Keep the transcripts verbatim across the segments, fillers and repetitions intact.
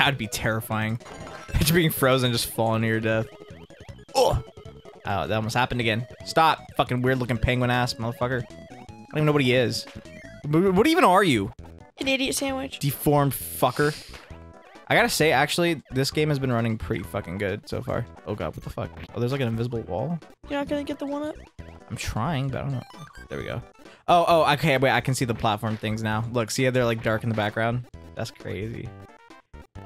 That would be terrifying. Picture being frozen and just falling to your death. Oh! Oh, that almost happened again. Stop, fucking weird-looking penguin-ass motherfucker. I don't even know what he is. What even are you? An idiot sandwich. Deformed fucker. I gotta say, actually, this game has been running pretty fucking good so far. Oh god, what the fuck? Oh, there's like an invisible wall? You're not gonna get the one up? I'm trying, but I don't know. There we go. Oh, oh, okay, wait, I can see the platform things now. Look, see how they're like dark in the background? That's crazy.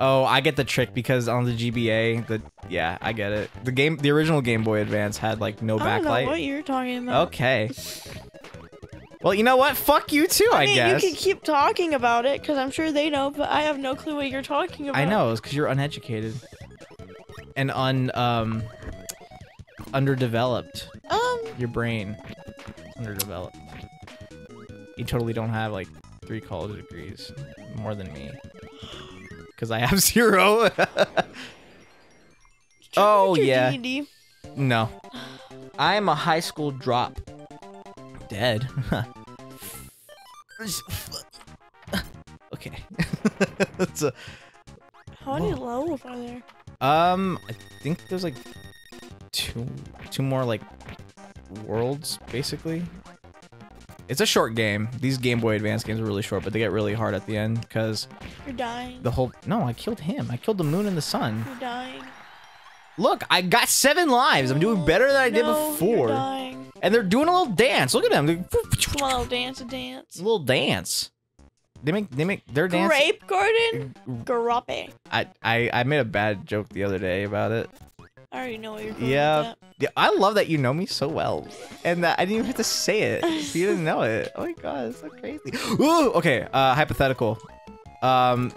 Oh, I get the trick because on the G B A, the yeah, I get it. The game, the original Game Boy Advance had like no backlight. I don't know what you're talking about. Okay. Well, you know what? Fuck you too, I, I mean, guess. You can keep talking about it because I'm sure they know, but I have no clue what you're talking about. I know, it's because you're uneducated and un um underdeveloped. Um, your brain is underdeveloped. You totally don't have like three college degrees, more than me. Because I have zero. Oh, yeah. D and D? No. I'm a high school drop. Dead. Okay. That's a... How many levels are there? Um, I think there's like two, two more like worlds, basically. It's a short game. These Game Boy Advance games are really short, but they get really hard at the end because you're dying. The whole no, I killed him. I killed the moon and the sun. You're dying. Look, I got seven lives. I'm doing better than I no, did before. You're dying. And they're doing a little dance. Look at them. Come on, little dance, a dance. A little dance. They make they make their dance. Grape garden. Garape. I I I made a bad joke the other day about it. I already know what you're going yeah. yeah, I love that you know me so well, and that I didn't even have to say it. You didn't know it. Oh my god, it's so crazy. Ooh, okay. Uh, hypothetical. Um,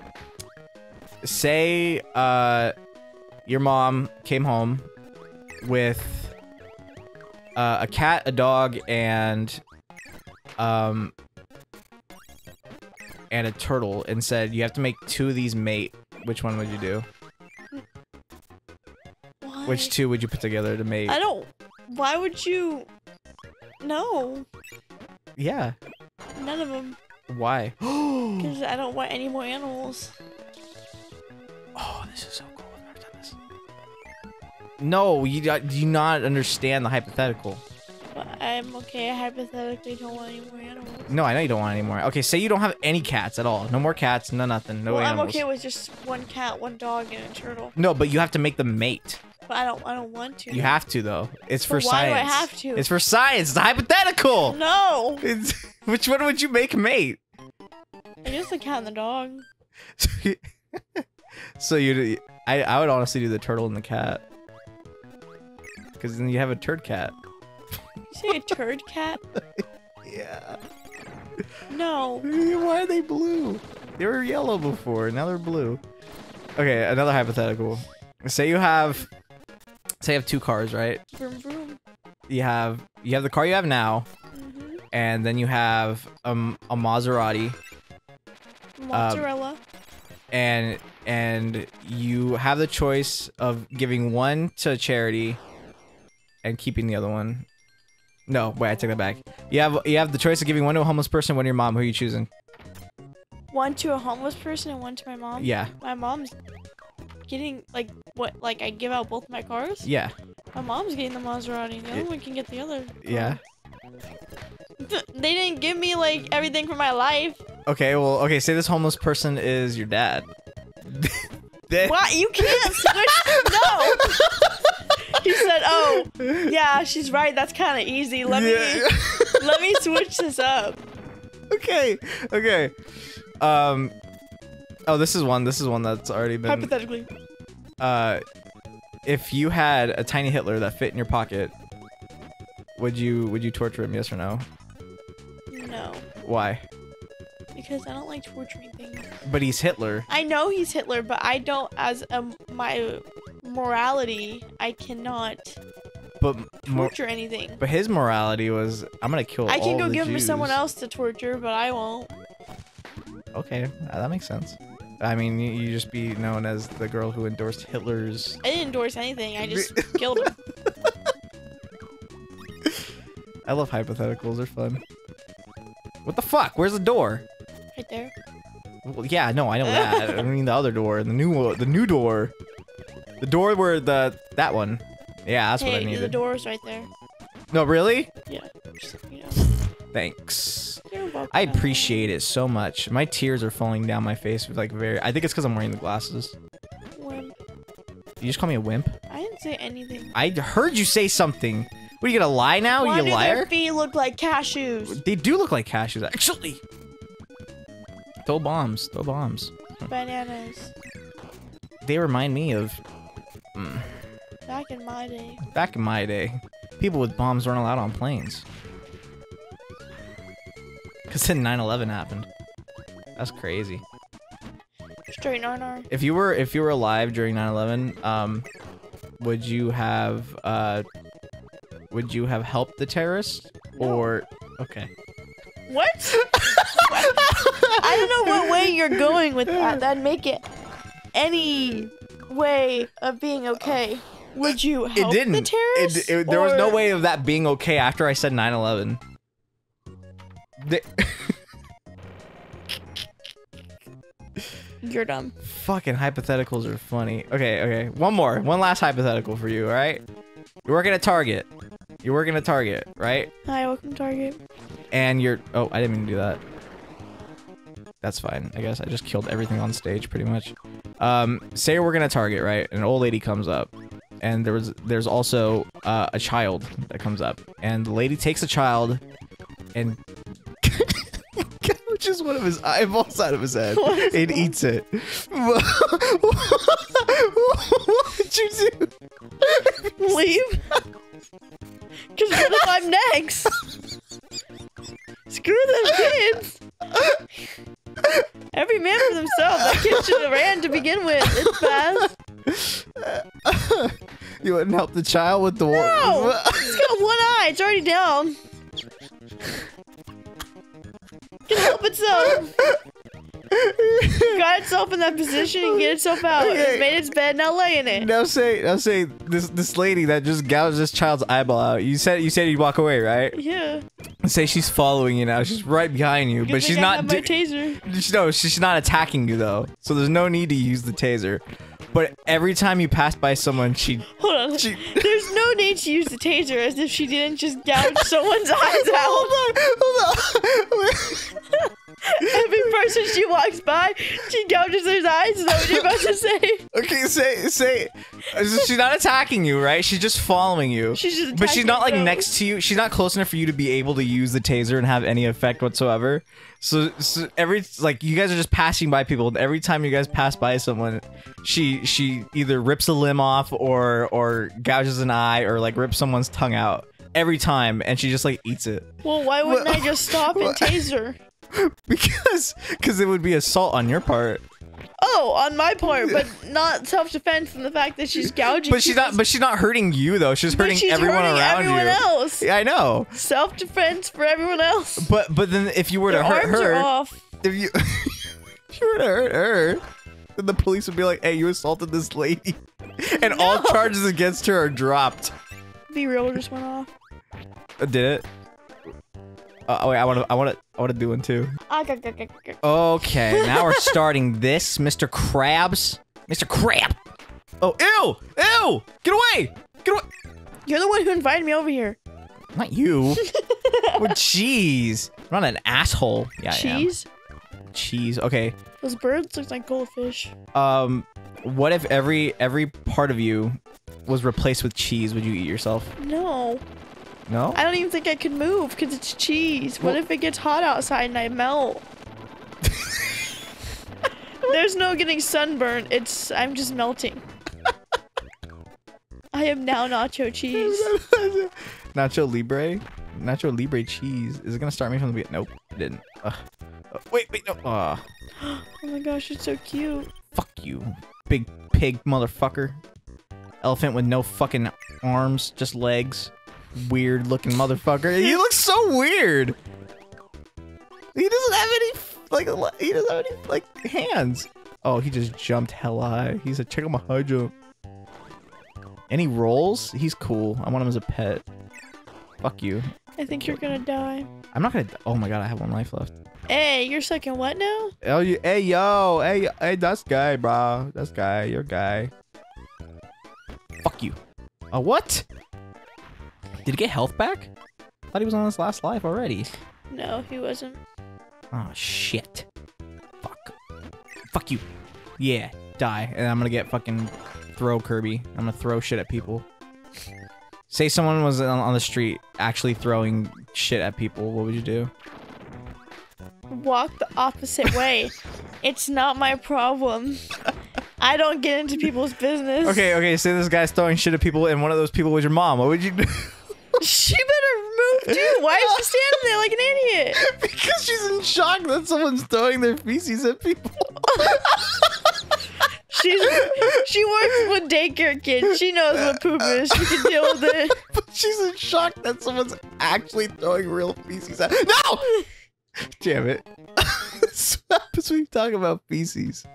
say uh, your mom came home with uh, a cat, a dog, and um, and a turtle, and said you have to make two of these mate. Which one would you do? Which two would you put together to mate? I don't... Why would you... No. Yeah. None of them. Why? Because I don't want any more animals. Oh, this is so cool. I've never done this. No, you do not understand the hypothetical. But I'm okay. I hypothetically don't want any more animals. No, I know you don't want any more. Okay, say you don't have any cats at all. No more cats, no nothing, no well, animals. I'm okay with just one cat, one dog, and a turtle. No, but you have to make them mate. But I don't. I don't want to. You have to though. It's for science. Why do I have to? It's for science. It's hypothetical. No. It's, which one would you make mate? I guess the cat and the dog. So you, so you I, I would honestly do the turtle and the cat. Because then you have a turd cat. You say a turd cat? Yeah. No. Why are they blue? They were yellow before. Now they're blue. Okay, another hypothetical. Say you have. Say you have two cars, right? Vroom, vroom. You have you have the car you have now, mm-hmm. and then you have um, a Maserati. Mozzarella. Um, and and you have the choice of giving one to charity, and keeping the other one. No, wait, I take that back. You have you have the choice of giving one to a homeless person, one to your mom. Who are you choosing? One to a homeless person and one to my mom. Yeah. My mom's. Getting like what? Like I give out both my cars? Yeah. My mom's getting the Maserati. The other one can get the other car. Yeah. They didn't give me like everything for my life. Okay. Well. Okay. Say this homeless person is your dad. What? You can't switch. No. He said, "Oh, yeah, she's right. That's kind of easy. Let yeah. me let me switch this up." Okay. Okay. Um. Oh, this is one. This is one that's already been... Hypothetically. Uh, if you had a tiny Hitler that fit in your pocket, would you would you torture him, yes or no? No. Why? Because I don't like torturing things. But he's Hitler. I know he's Hitler, but I don't, as a, my morality, I cannot but torture anything. But his morality was, I'm going to kill all the Jews. I can go give him to someone else to torture, but I won't. Okay, that makes sense. I mean, you just be known as the girl who endorsed Hitler's... I didn't endorse anything, I just killed him. I love hypotheticals, they're fun. What the fuck? Where's the door? Right there. Well, yeah, no, I know that. I mean the other door, the new, the new door, the door where the that one. Yeah, that's hey, what I needed. The door's right there. No, really? Yeah. You know. Thanks. You're welcome. I appreciate it so much. My tears are falling down my face with like very. I think it's because I'm wearing the glasses. Wimp. You just call me a wimp? I didn't say anything. I heard you say something. What, are you gonna lie now? Why you do liar? Their feet look like cashews? They do look like cashews, actually. Throw bombs. Throw bombs. Bananas. They remind me of. Mm. Back in my day. Back in my day, people with bombs weren't allowed on planes. Cause then nine eleven happened. That's crazy. Straight R and R. If you were, if you were alive during nine eleven, um, would you have, uh, would you have helped the terrorists? No. Or okay. What? I don't know what way you're going with that. That'd make it any way of being okay. Would you help it didn't. the terrorists? It, it, there or... was no way of that being okay after I said nine eleven. They... You're dumb. Fucking hypotheticals are funny. Okay, okay. One more. One last hypothetical for you, alright? You're working at Target. You're working at Target, right? Hi, welcome to Target. And you're... Oh, I didn't mean to do that. That's fine. I guess I just killed everything on stage, pretty much. Um, say you're working at Target, right? An old lady comes up. And there was, there's also uh, a child that comes up. And the lady takes a child and... just one of his eyeballs out of his head and eats it. What would you do? Leave? Because what if I'm next? Screw them kids! Every man for themselves. That kid should have ran to begin with. It's fast. You wouldn't help the child with the one? No! It's got one eye. It's already down. Can help itself. It got itself in that position and get itself out. Okay. It made its bed, now lay in it. Now say, now say, this this lady that just gouged this child's eyeball out. You said you said you'd walk away, right? Yeah. Say she's following you now. She's right behind you, you but she's I not. My taser. No, she's not attacking you though. So there's no need to use the taser. But every time you pass by someone, she... Hold on. She, there's no need to use the taser as if she didn't just gouge someone's eyes out. Hold on, hold on. Every person she walks by, she gouges their eyes. Is that what you're about to say? Okay, say, say... She's not attacking you, right? She's just following you. She's just attacking But she's not, like, you. next to you. She's not close enough for you to be able to use the taser and have any effect whatsoever. So, so every like you guys are just passing by people, and every time you guys pass by someone, she she either rips a limb off or or gouges an eye or like rips someone's tongue out every time, and she just like eats it. Well, why wouldn't I just stop and taser? Because because it would be assault on your part. Oh, on my part, but not self-defense from the fact that she's gouging. But she's not. But she's not hurting you though. She's hurting she's everyone hurting around everyone you. Else. Yeah, I know. Self-defense for everyone else. But but then if you were Their to hurt arms her, are off. if you if you were to hurt her, then the police would be like, "Hey, you assaulted this lady," and no. all charges against her are dropped. Be real just went off. Did it? Uh, oh wait, I want to, I want to, I want to do one too. Okay, now we're starting this, Mister Krabs, Mister Crab. Oh, ew, ew, get away, get away. You're the one who invited me over here. Not you. Well, jeez, I'm not an asshole. Yeah, cheese. I am. Cheese. Okay. Those birds look like goldfish. Um, what if every every part of you was replaced with cheese? Would you eat yourself? No. No? I don't even think I could move because it's cheese. What well, if it gets hot outside and I melt? There's no getting sunburned. It's I'm just melting. I am now nacho cheese. Nacho Libre? Nacho Libre cheese. Is it going to start me from the beginning? Nope, it didn't. Ugh. Oh, wait, wait, no. Uh. Oh my gosh, it's so cute. Fuck you, big pig motherfucker. Elephant with no fucking arms, just legs. Weird looking motherfucker. He looks so weird. He doesn't have any like he doesn't have any like hands. Oh, he just jumped hella high. He's a check on my high jump. And he rolls? He's cool. I want him as a pet. Fuck you. I think you're gonna die. I'm not gonna. Oh my god, I have one life left. Hey, you're sucking what now? Oh, you, hey, yo. Hey, hey, that's guy, bro. That's guy. You're guy. Fuck you. Oh, uh, what? Did he get health back? I thought he was on his last life already. No, he wasn't. Oh, shit. Fuck. Fuck you. Yeah, die. And I'm gonna get fucking throw Kirby. I'm gonna throw shit at people. Say someone was on the street actually throwing shit at people. What would you do? Walk the opposite way. It's not my problem. I don't get into people's business. Okay, okay. Say this guy's throwing shit at people, and one of those people was your mom. What would you do? She better move, dude. Why is she standing there like an idiot? Because she's in shock that someone's throwing their feces at people. She's, she works with daycare kids. She knows what poop is. She can deal with it. But she's in shock that someone's actually throwing real feces at. No! Damn it. This happens when you talk about feces.